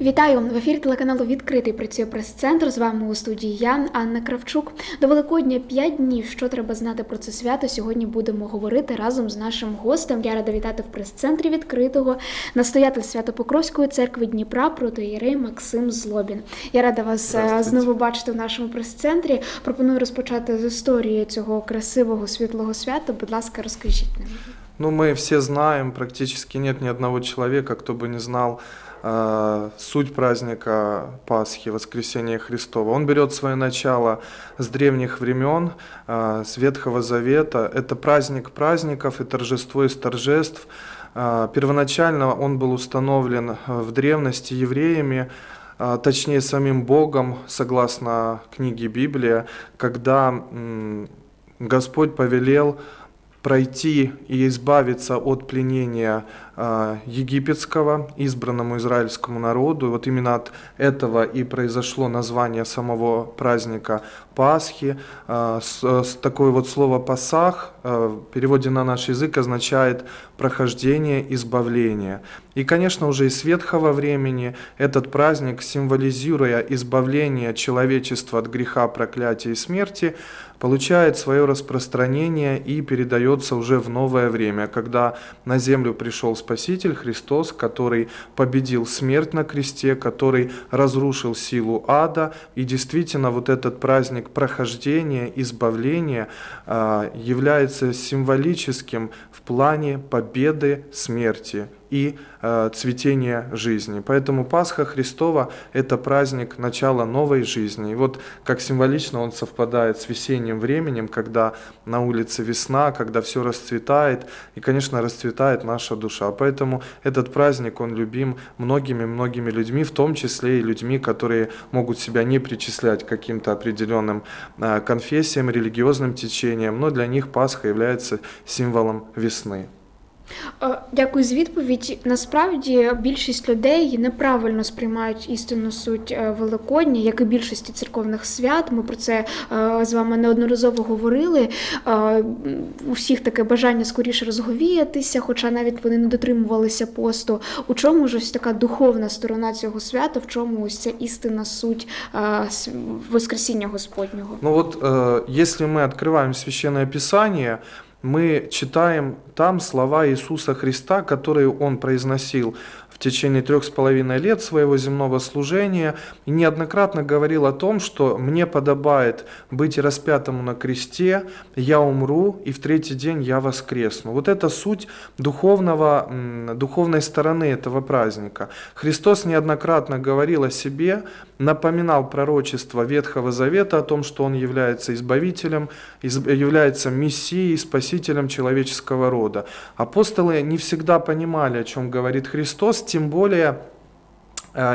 Вітаю! В ефірі телеканалу «Відкритий» працює прес-центр. З вами у студії я, Анна Кравчук. До Великодня 5 днів. Що треба знати про це свято? Сьогодні будемо говорити разом з нашим гостем. Я рада вітати в прес-центрі «Відкритого» настоятель Свято-Покровської церкви Дніпра протоієрей Максим Злобін. Я рада вас знову бачити в нашому прес-центрі. Пропоную розпочати з історії цього красивого світлого свята. Будь ласка, розкажіть нам. Ну, мы все знаем, практически нет ни одного человека, кто бы не знал суть праздника Пасхи, Воскресения Христова. Он берет свое начало с древних времен, с Ветхого Завета. Это праздник праздников и торжество из торжеств. Первоначально он был установлен в древности евреями, точнее самим Богом, согласно книге Библия, когда Господь повелел пройти и избавиться от пленения египетского, избранному израильскому народу. И вот именно от этого и произошло название самого праздника Пасхи. Такое вот слово «пасах» в переводе на наш язык означает «прохождение, избавление». И, конечно, уже из ветхого времени этот праздник, символизируя избавление человечества от греха, проклятия и смерти, получает свое распространение и передается уже в новое время, когда на землю пришел Спаситель Христос, который победил смерть на кресте, который разрушил силу ада. И действительно, вот этот праздник прохождения, избавления является символическим в плане победы смерти и цветение жизни. Поэтому Пасха Христова – это праздник начала новой жизни. И вот как символично он совпадает с весенним временем, когда на улице весна, когда все расцветает, и, конечно, расцветает наша душа. Поэтому этот праздник, он любим многими-многими людьми, в том числе и людьми, которые могут себя не причислять к каким-то определенным конфессиям, религиозным течениям, но для них Пасха является символом весны. Дякую за відповідь. Насправді більшість людей неправильно сприймають істинну суть Великодня, як і більшості церковних свят. Ми про це з вами неодноразово говорили. У всіх таке бажання скоріше розговіятися, хоча навіть вони не дотримувалися посту. У чому ж ось така духовна сторона цього свята, в чому ось ця істинна суть Воскресіння Господнього? Ну от, якщо ми відкриваємо Священне Писання, мы читаем там слова Иисуса Христа, которые Он произносил в течение 3,5 лет своего земного служения, и неоднократно говорил о том, что «мне подобает быть распятому на кресте, я умру, и в третий день я воскресну». Вот это суть духовной стороны этого праздника. Христос неоднократно говорил о себе, напоминал пророчество Ветхого Завета о том, что Он является избавителем, является Мессией, спасителем человеческого рода. Апостолы не всегда понимали, о чем говорит Христос, тем более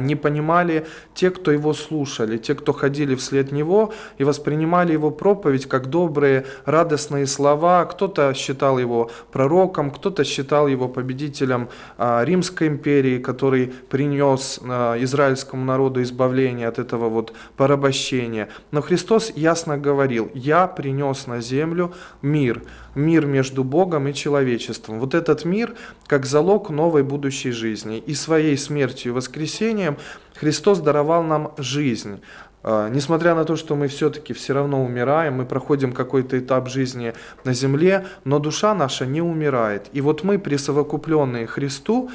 не понимали те, кто его слушали, те, кто ходили вслед него и воспринимали его проповедь как добрые, радостные слова. Кто-то считал его пророком, кто-то считал его победителем Римской империи, который принес израильскому народу избавление от этого вот порабощения. Но Христос ясно говорил: «Я принес на землю мир». Мир между Богом и человечеством. Вот этот мир как залог новой будущей жизни. И своей смертью и воскресением Христос даровал нам жизнь. Несмотря на то, что мы все-таки все равно умираем, мы проходим какой-то этап жизни на земле, но душа наша не умирает. И вот мы, присовокупленные Христу,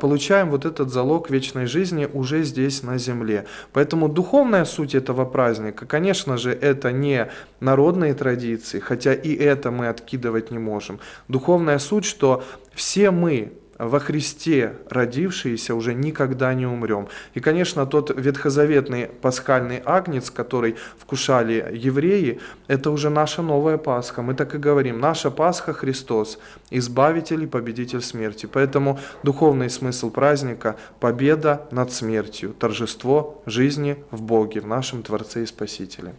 получаем вот этот залог вечной жизни уже здесь, на земле. Поэтому духовная суть этого праздника, конечно же, это не народные традиции, хотя и это мы откидывать не можем. Духовная суть, что все мы, во Христе родившиеся, уже никогда не умрем. И, конечно, тот ветхозаветный пасхальный агнец, который вкушали евреи, это уже наша новая Пасха. Мы так и говорим: наша Пасха Христос, избавитель и победитель смерти. Поэтому духовный смысл праздника – победа над смертью, торжество жизни в Боге, в нашем Творце и Спасителе.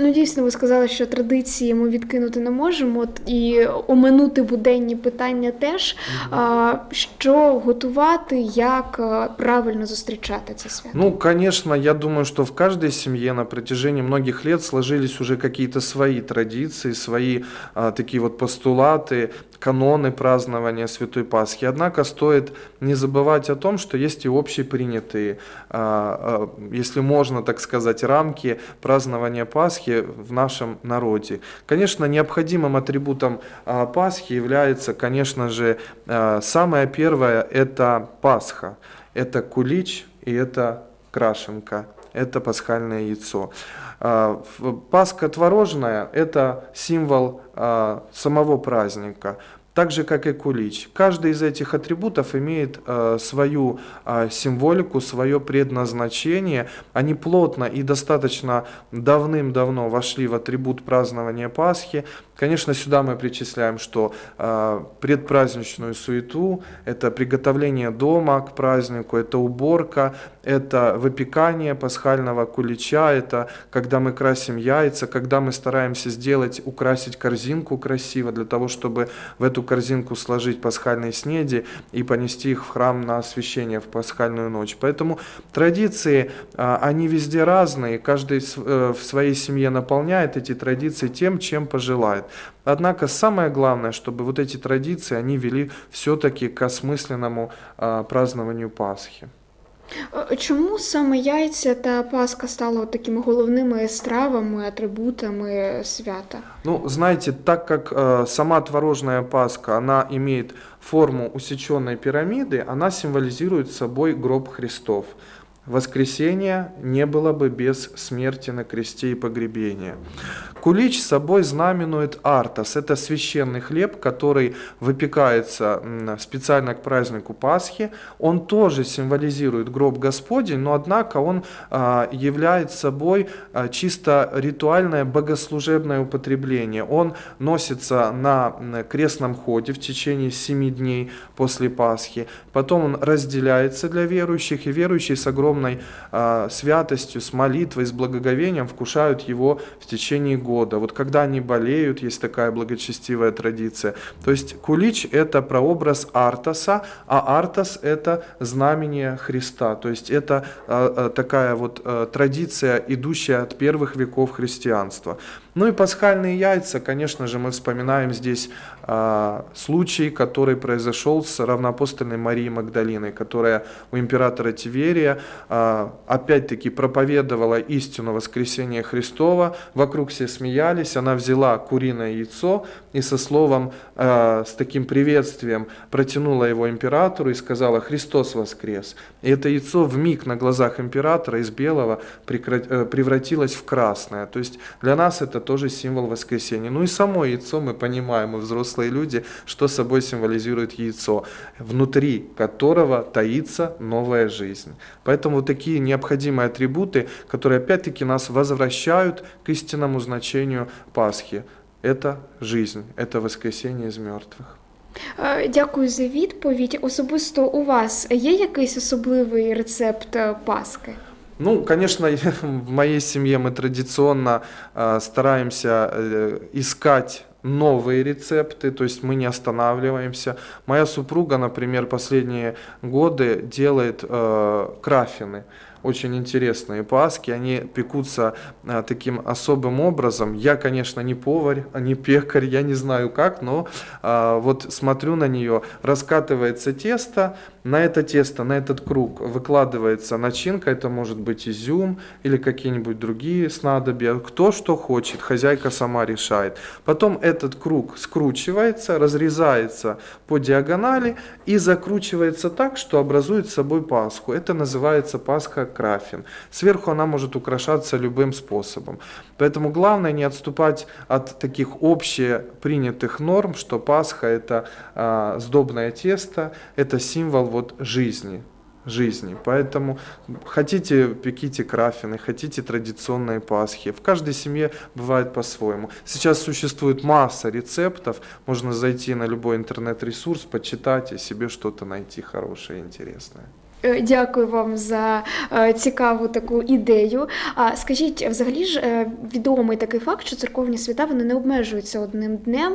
Ну, дійсно, ви сказали, що традиції ми відкинути не можемо, і оминути буденні питання теж. Що готувати, як правильно зустрічати це свято? Ну, звісно, я думаю, що в кожній сім'ї на протяжении многих лет сложились уже какие-то свои традиции, свои такие вот постулаты, каноны празднования Святой Пасхи. Однако стоит не забывать о том, что есть и общепринятые, если можно так сказать, рамки празднования Пасхи в нашем народе. Конечно, необходимым атрибутом Пасхи является, конечно же, самое первое – это Пасха, это кулич и это крашенка. Это пасхальное яйцо. Пасха творожная – это символ самого праздника, так же, как и кулич. Каждый из этих атрибутов имеет свою символику, свое предназначение. Они плотно и достаточно давным-давно вошли в атрибут празднования Пасхи. Конечно, сюда мы причисляем, что предпраздничную суету, это приготовление дома к празднику, это уборка, это выпекание пасхального кулича, это когда мы красим яйца, когда мы стараемся сделать, украсить корзинку красиво, для того, чтобы в эту корзинку сложить пасхальные снеди и понести их в храм на освящение в пасхальную ночь. Поэтому традиции, они везде разные, каждый в своей семье наполняет эти традиции тем, чем пожелает. Однако самое главное, чтобы вот эти традиции, они вели все-таки к осмысленному празднованию Пасхи. Чому саме яйця та Пасха стали такими головними стравами, атрибутами свята? Ну, знаете, так как сама творожная Пасха, она имеет форму усеченной пирамиды, она символизирует собой гроб Христов. Воскресения не было бы без смерти на кресте и погребения. Кулич собой знаменует артас. Это священный хлеб, который выпекается специально к празднику Пасхи. Он тоже символизирует гроб Господень, но однако он является собой чисто ритуальное богослужебное употребление. Он носится на крестном ходе в течение 7 дней после Пасхи. Потом он разделяется для верующих, и верующие с огромным святостью, с молитвой, с благоговением вкушают его в течение года. Вот когда они болеют, есть такая благочестивая традиция. То есть кулич – это прообраз артаса, а артас – это знамение Христа. То есть это такая вот традиция, идущая от первых веков христианства. Ну и пасхальные яйца, конечно же, мы вспоминаем здесь случай, который произошел с равноапостольной Марией Магдалиной, которая у императора Тиверия опять-таки проповедовала истину воскресения Христова, вокруг все смеялись, она взяла куриное яйцо и со словом, с таким приветствием протянула его императору и сказала: «Христос воскрес». И это яйцо вмиг на глазах императора из белого превратилось в красное. То есть для нас это тоже символ воскресения. Ну и само яйцо, мы понимаем, мы взрослые люди, что собой символизирует яйцо, внутри которого таится новая жизнь. Поэтому такие необходимые атрибуты, которые опять-таки нас возвращают к истинному значению Пасхи. Это жизнь, это воскресение из мертвых. Дякую за відповідь. Особисто у вас є якийсь особливий рецепт Пасхи? Ну, конечно, в моей семье мы традиционно стараемся искать новые рецепты, то есть мы не останавливаемся. Моя супруга, например, последние годы делает крафины. Очень интересные пасхи, они пекутся таким особым образом. Я, конечно, не повар, не пекарь, я не знаю как, но вот смотрю на нее, раскатывается тесто, на этот круг выкладывается начинка, это может быть изюм или какие-нибудь другие снадобья, кто что хочет, хозяйка сама решает. Потом этот круг скручивается, разрезается по диагонали и закручивается так, что образует собой пасху. Это называется пасха крафин. Сверху она может украшаться любым способом. Поэтому главное не отступать от таких общепринятых норм, что Пасха – это сдобное тесто, это символ вот жизни. Поэтому хотите пеките крафины, хотите традиционные пасхи. В каждой семье бывает по-своему. Сейчас существует масса рецептов, можно зайти на любой интернет-ресурс, почитать и себе что-то найти хорошее и интересное. Дякую вам за цікаву таку ідею. А скажіть, взагалі ж відомий такий факт, що церковні свята вони не обмежуються одним днем.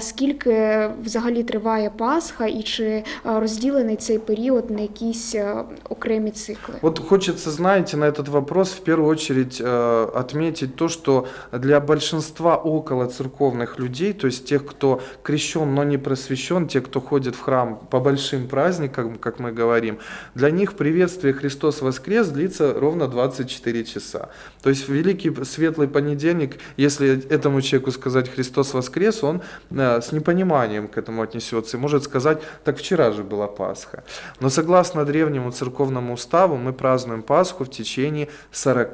Скільки взагалі триває Пасха і чи розділений цей період на якісь окремі цикли? Вот хочется, знаете, на этот вопрос в первую очередь отметить то, что для большинства околоцерковных людей, то есть тех, кто крещен, но не просвещен, те, кто ходит в храм по большим праздникам, как мы говорим, для них приветствие «Христос воскрес» длится ровно 24 часа. То есть в Великий Светлый Понедельник, если этому человеку сказать «Христос воскрес», он с непониманием к этому отнесется и может сказать «Так вчера же была Пасха». Но согласно древнему церковному уставу мы празднуем Пасху в течение 40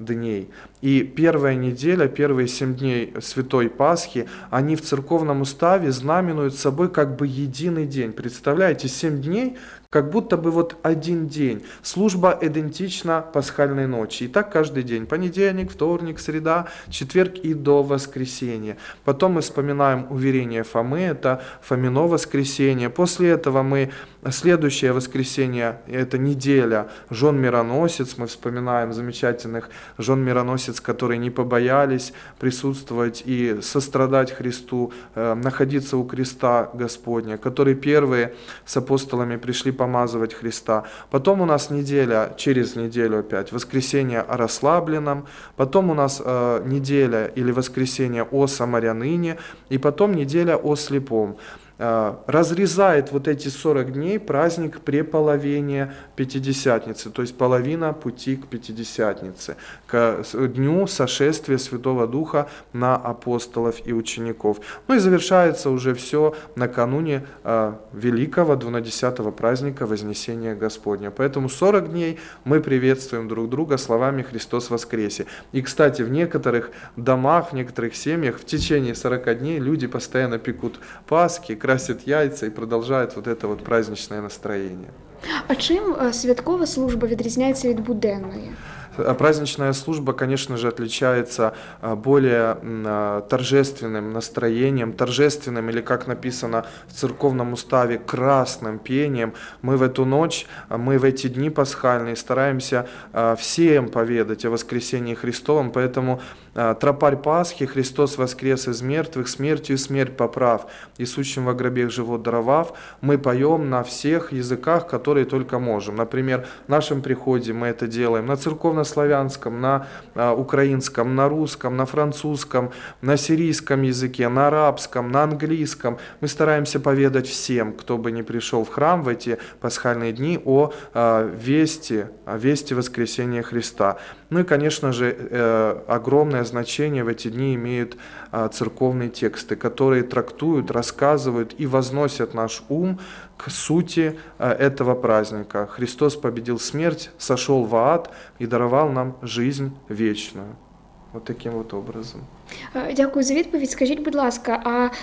дней. И первая неделя, первые 7 дней Святой Пасхи, они в церковном уставе знаменуют собой как бы единый день. Представляете, 7 дней – как будто бы вот один день. Служба идентична пасхальной ночи. И так каждый день. Понедельник, вторник, среда, четверг и до воскресенья. Потом мы вспоминаем уверение Фомы, это Фомино воскресение. После этого мы следующее воскресенье, это неделя жен мироносец. Мы вспоминаем замечательных жен мироносец, которые не побоялись присутствовать и сострадать Христу, находиться у креста Господня, которые первые с апостолами пришли помазывать Христа. Потом у нас неделя, через неделю опять, воскресенье о расслабленном. Потом у нас неделя или воскресенье о самарянине. И потом неделя о слепом. Разрезает вот эти 40 дней праздник преполовения П'ятидесятницы, то есть половина пути к П'ятидесятнице, к дню сошествия Святого Духа на апостолов и учеников. Ну и завершается уже все накануне великого 12-го праздника Вознесения Господня. Поэтому 40 дней мы приветствуем друг друга словами «Христос воскресе». И, кстати, в некоторых домах, в некоторых семьях в течение 40 дней люди постоянно пекут Пасхи, красят яйца и продолжают вот это вот праздничное настроение. А чем святкова служба відрізняється від буденної? Праздничная служба, конечно же, отличается более торжественным настроением, торжественным или, как написано в церковном уставе, красным пением. Мы в эту ночь, мы в эти дни пасхальные стараемся всем поведать о воскресении Христовом, поэтому тропарь Пасхи, Христос воскрес из мертвых, смертью смерть поправ, и сущим во гробех живот даровав, мы поем на всех языках, которые только можем. Например, в нашем приходе мы это делаем на церковнославянском, на украинском, на русском, на французском, на сирийском языке, на арабском, на английском. Мы стараемся поведать всем, кто бы ни пришел в храм в эти пасхальные дни, о вести воскресения Христа. Ну и, конечно же, огромное значение в эти дни имеют церковные тексты, которые трактуют, рассказывают и возносят наш ум к сути этого праздника. Христос победил смерть, сошел в ад и даровал нам жизнь вечную. Вот таким вот образом. Дякую за відповідь. Скажіть, будь ласка,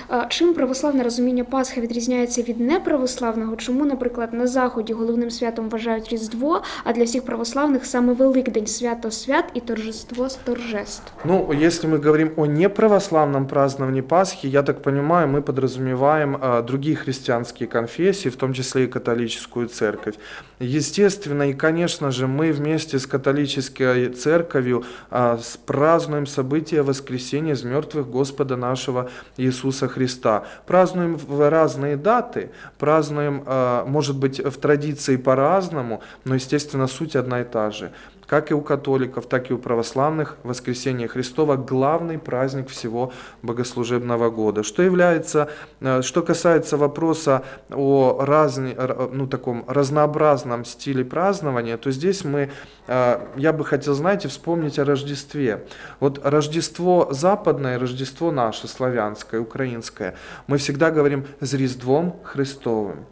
а чим православне розуміння Пасхи відрізняється від неправославного? Чому, наприклад, на Заході головним святом вважають Різдво, а для всіх православних саме Великдень – свято свят и торжество с торжеств? Ну, если мы говорим о неправославном праздновании Пасхи, я так понимаю, мы подразумеваем другие христианские конфессии, в том числе и католическую церковь. Естественно, и, конечно же, мы вместе с католической церковью празднуем событие воскресения из мертвых Господа нашего Иисуса Христа. Празднуем в разные даты, празднуем, может быть, в традиции по-разному, но, естественно, суть одна и та же. Как и у католиков, так и у православных, Воскресение Христова – главный праздник всего богослужебного года. Что касается вопроса о таком разнообразном стиле празднования, то здесь я бы хотел, знаете, вспомнить о Рождестве. Вот Рождество западное, Рождество наше, славянское, украинское, мы всегда говорим «с Різдвом Христовым».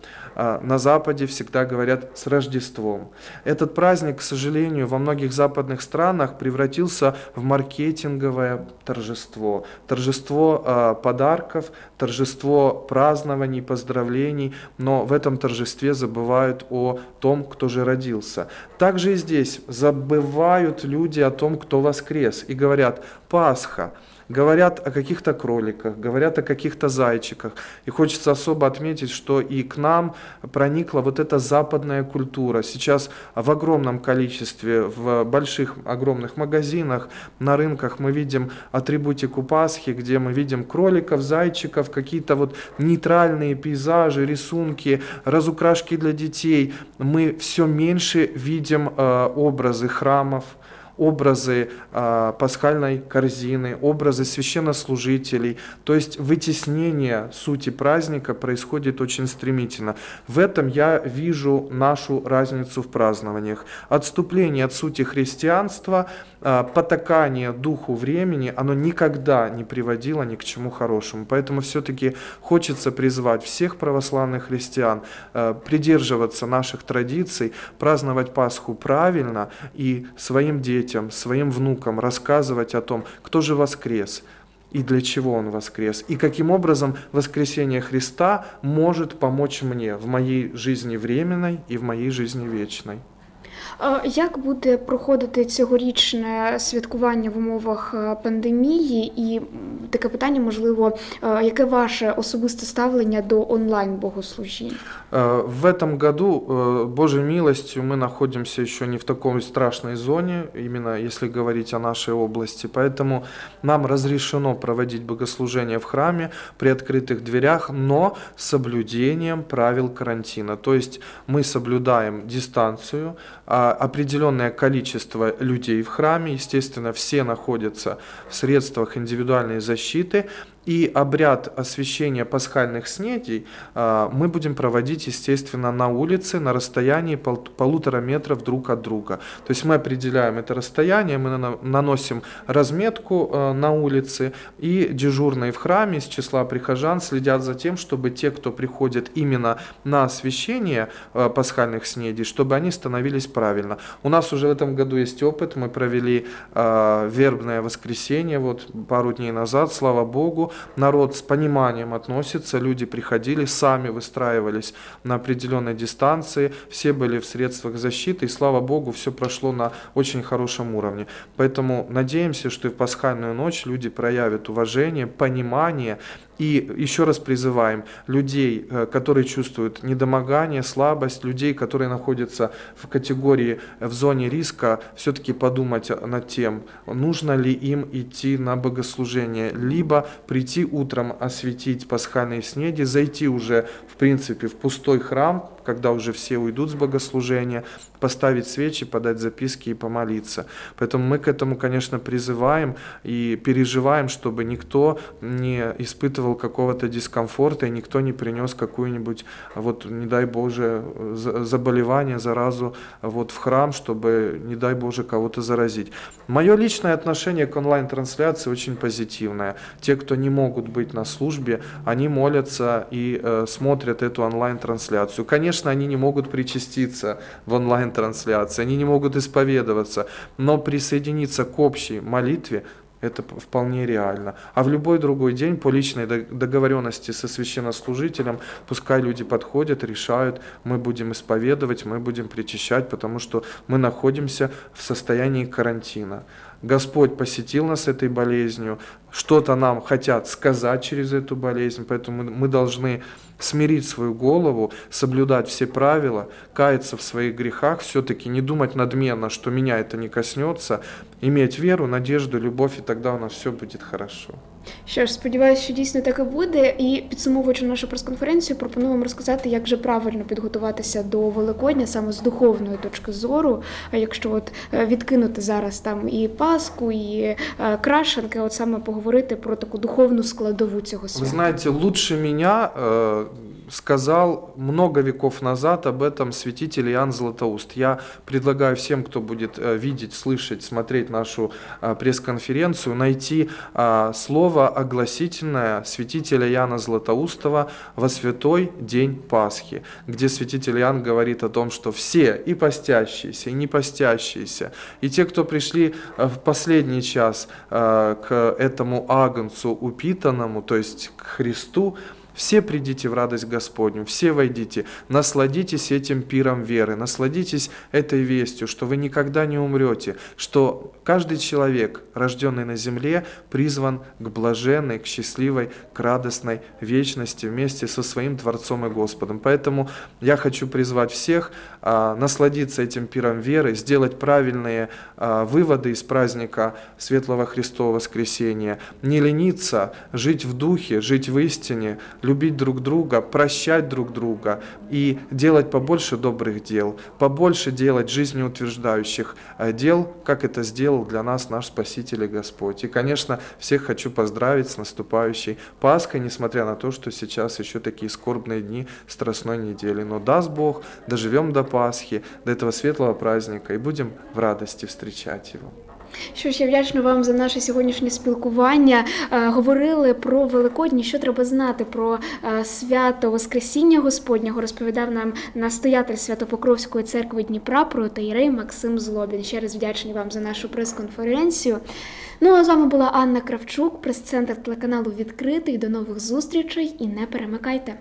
На Западе всегда говорят «с Рождеством». Этот праздник, к сожалению, во многих западных странах превратился в маркетинговое торжество. Торжество подарков, торжество празднований, поздравлений, но в этом торжестве забывают о том, кто же родился. Также и здесь забывают люди о том, кто воскрес, и говорят «Пасха». говорят о каких-то кроликах, говорят о каких-то зайчиках. И хочется особо отметить, что и к нам проникла вот эта западная культура. Сейчас в огромном количестве, в больших, огромных магазинах, на рынках мы видим атрибутику Пасхи, где мы видим кроликов, зайчиков, какие-то вот нейтральные пейзажи, рисунки, разукрашки для детей. Мы все меньше видим образы храмов, образы пасхальной корзины, образы священнослужителей. То есть вытеснение сути праздника происходит очень стремительно. В этом я вижу нашу разницу в празднованиях. Отступление от сути христианства, потакание духу времени, оно никогда не приводило ни к чему хорошему. Поэтому все-таки хочется призвать всех православных христиан придерживаться наших традиций, праздновать Пасху правильно и своим детям, своим внукам рассказывать о том, кто же воскрес и для чего он воскрес, и каким образом воскресение Христа может помочь мне в моей жизни временной и в моей жизни вечной. Як буде проходити цьогорічне святкування в умовах пандемії? І таке питання, можливо, яке ваше особисте ставлення до онлайн-богослужінь? В этом году, Божьей милостью, мы находимся еще не в такой страшной зоне, именно если говорить о нашей области. Поэтому нам разрешено проводить богослужение в храме при открытых дверях, но с соблюдением правил карантина. То есть мы соблюдаем дистанцию, определенное количество людей в храме, естественно, все находятся в средствах индивидуальной защиты, и обряд освящения пасхальных снедей мы будем проводить, естественно, на улице, на расстоянии 1,5 метра друг от друга. То есть мы определяем это расстояние, мы наносим разметку на улице, и дежурные в храме из числа прихожан следят за тем, чтобы те, кто приходит именно на освящение пасхальных снедей, чтобы они становились правильно. У нас уже в этом году есть опыт, мы провели вербное воскресенье вот пару дней назад, слава Богу. Народ с пониманием относится, люди приходили, сами выстраивались на определенной дистанции, все были в средствах защиты, и слава Богу, все прошло на очень хорошем уровне. Поэтому надеемся, что и в пасхальную ночь люди проявят уважение, понимание. И еще раз призываем людей, которые чувствуют недомогание, слабость, людей, которые находятся в категории, в зоне риска, все-таки подумать над тем, нужно ли им идти на богослужение, либо прийти утром, осветить пасхальные снеди, зайти уже, в принципе, в пустой храм, когда уже все уйдут с богослужения, поставить свечи, подать записки и помолиться. Поэтому мы к этому, конечно, призываем и переживаем, чтобы никто не испытывал какого-то дискомфорта и никто не принес какую-нибудь, вот, не дай Боже, заболевание, заразу вот, в храм, чтобы, не дай Боже, кого-то заразить. Мое личное отношение к онлайн-трансляции очень позитивное. Те, кто не могут быть на службе, они молятся и смотрят эту онлайн-трансляцию. Конечно, они не могут причаститься в онлайн-трансляции, они не могут исповедоваться, но присоединиться к общей молитве – это вполне реально. А в любой другой день по личной договоренности со священнослужителем пускай люди подходят, решают, мы будем исповедовать, мы будем причащать, потому что мы находимся в состоянии карантина. Господь посетил нас этой болезнью, что-то нам хотят сказать через эту болезнь, поэтому мы должны смирить свою голову, соблюдать все правила, каяться в своих грехах, все-таки не думать надменно, что меня это не коснется, иметь веру, надежду, любовь, и тогда у нас все будет хорошо. Що ж, сподіваюся, що дійсно так і буде. І підсумовуючи нашу прес-конференцію, пропоную вам розказати, як же правильно підготуватися до Великодня саме з духовної точки зору, якщо от відкинути зараз там і Пасху, і крашенки, от саме поговорити про таку духовну складову цього свята. Ви знаєте, лучше мене сказал много веков назад об этом святитель Иоанн Златоуст. Я предлагаю всем, кто будет видеть, слышать, смотреть нашу пресс-конференцию, найти слово огласительное святителя Иоанна Златоустова во святой день Пасхи, где святитель Иоанн говорит о том, что все, и постящиеся, и не постящиеся, и те, кто пришли в последний час к этому агнцу упитанному, то есть к Христу, Все придите в радость Господню, все войдите, насладитесь этим пиром веры, насладитесь этой вестью, что вы никогда не умрете, что каждый человек, рожденный на земле, призван к блаженной, к счастливой, к радостной вечности вместе со своим Творцом и Господом. Поэтому я хочу призвать всех насладиться этим пиром веры, сделать правильные выводы из праздника Светлого Христова Воскресения, не лениться, жить в духе, жить в истине, любить друг друга, прощать друг друга и делать побольше добрых дел, побольше делать жизнеутверждающих дел, как это сделал для нас наш Спаситель и Господь. И, конечно, всех хочу поздравить с наступающей Пасхой, несмотря на то, что сейчас еще такие скорбные дни Страстной недели. Но даст Бог, доживем до Пасхи, до этого светлого праздника и будем в радости встречать его. Що ж, я вдячна вам за наше сьогоднішнє спілкування. Говорили про Великодні, що треба знати про свято Воскресіння Господнього. Розповідав нам настоятель Свято-Покровської церкви Дніпра, протоієрей Максим Злобін. Ще раз вдячний вам за нашу прес-конференцію. Ну а з вами була Анна Кравчук, прес-центр телеканалу «Відкритий». До нових зустрічей і не перемикайте!